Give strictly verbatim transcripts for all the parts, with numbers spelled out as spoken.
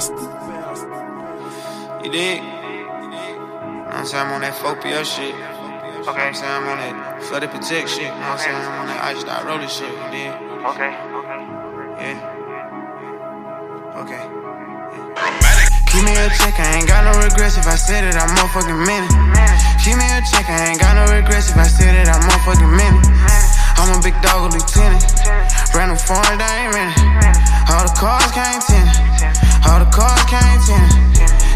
Austin. You dig? I'm saying I'm on that FOPO shit. Okay. I'm saying I'm on that flood and protect shit. I'm saying I'm on that Ice Dot Roller shit. You dig? Okay. Okay. Yeah. Okay. Yeah. Give me a check. I ain't got no regrets. If I said it, I motherfucking meant it. Give me a check. I ain't got no regrets. If I said it, I motherfucking meant it. I'm a big dog, a lieutenant. Random foreign, I ain't renting. All the cars came tinted. All the cars came tinted.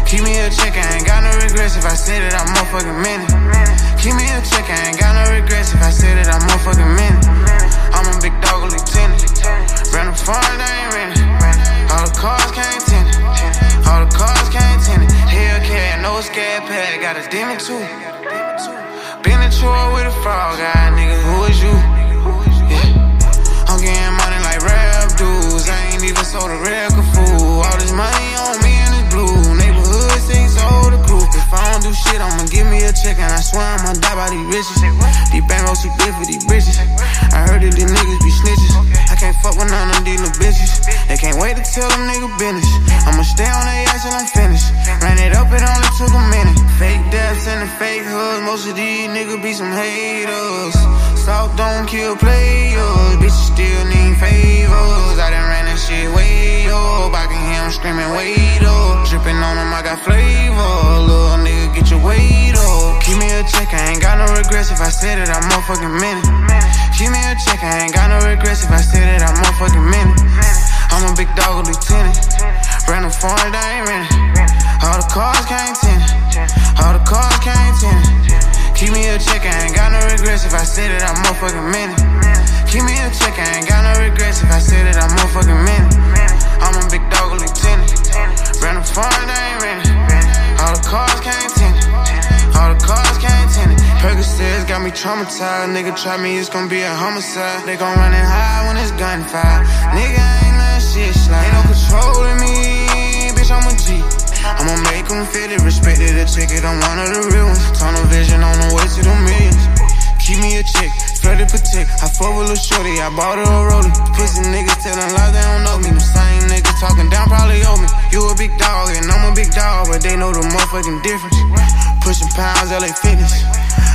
Keep me a check, I ain't got no regrets. If I said it, I motherfucking meant it. Keep me a check, I ain't got no regrets. If I said it, I motherfucking meant it. I'm a big dog, a lieutenant. Random foreign, I ain't renting. All the cars came tinted. All the cars came tinted. Hellcat, no scat pad, got a demon too. Been in Troy with a frog eye, nigga. Who is you? I'm getting money like rap dudes. I ain't even sold a record, fool. All this money on me and it's blue. Neighborhood sings all the group. If I don't do shit, I'ma give me a check. And I swear I'ma die by these riches. These bankrolls too big for these bitches. I heard that these niggas be snitches. I can't fuck with none of these little bitches. They can't wait to tell them nigga business. I'ma stay on their ass till I'm finished. Ran it up, it only took a minute. Fake deaths and the fake hugs. Most of these niggas be some haters. South don't kill players, bitches still need favors. I done ran that shit way up, I can hear them screaming, wait up. Dripping on them, I got flavor, little nigga get your weight up. Give me a check, I ain't got no regrets. If I said it, I motherfucking meant it. Give me a check, I ain't got no regrets. If I said it, I motherfucking meant it. I'm a big dog, a lieutenant. Random foreign, I ain't renting. All the cars came tinted. All the cars came tinted. Keep me a check, I ain't got no regrets. If I said it, I motherfucking meant it. Keep me a check, I ain't got no regrets. If I said it, I motherfucking meant it. I'm a big dog, a lieutenant. Random foreign, I ain't renting. All the cars came tinted. All the cars came tinted. Percocets got me traumatized. Nigga try me, it's gon' be a homicide. They gon' run it high when it's gunfire. Nigga, I ain't none shit slide. Ain't no control in me, bitch, I'm a G. I'ma make them feel it, respected a ticket, I'm one of the real ones. Tunnel vision on the way to the millions. Keep me a check, flood to protect. I fuck with Lil Shorty, I bought her a Roly. Pussy niggas telling lies, they don't know me. The same niggas talking down probably owe me. You a big dog and I'm a big dog, but they know the motherfucking difference. Pushing pounds, L A Fitness.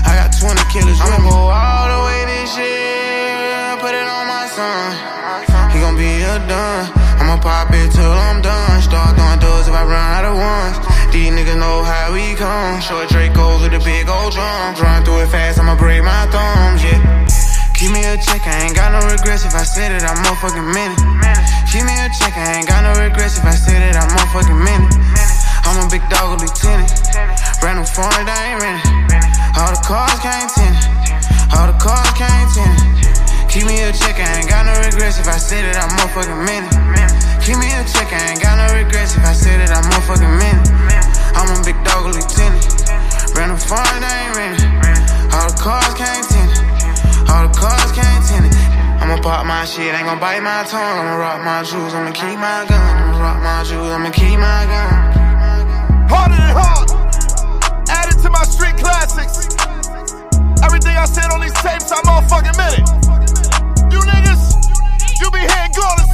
I got twenty killers with me. I'ma go all the way this year, put it on my son. He gon' be a done. I'ma pop it till I'm done. Start throwing doors if I run out of ones. These niggas know how we come. Short Dracos with the big old drums. Run through it fast, I'ma break my thumbs, yeah. Give me a check, I ain't got no regrets. If I said it, I motherfucking meant it. Give me a check, I ain't got no regrets. If I said it, I motherfucking meant it. I'm a big dog, a lieutenant. Random foreign, I ain't renting. All the cars came tinted. All the cars came tinted. Keep me a check, I ain't got no regrets. If I said it, I motherfucking meant it. Keep me a check, I ain't got no regrets. If I said it, I motherfucking meant it. I'm a big dog, a lieutenant. Random foreign, I ain't renting. All the cars came tinted. All the cars came tinted. I'ma pop my shit, ain't gon' bite my tongue. I'ma rock my jewels, I'ma keep my gun. I'ma rock my jewels, I'ma keep my gun. Harder than hard. Added to my street classics. Everything I said on these tapes, I motherfucking meant it. You niggas, you be head guarding.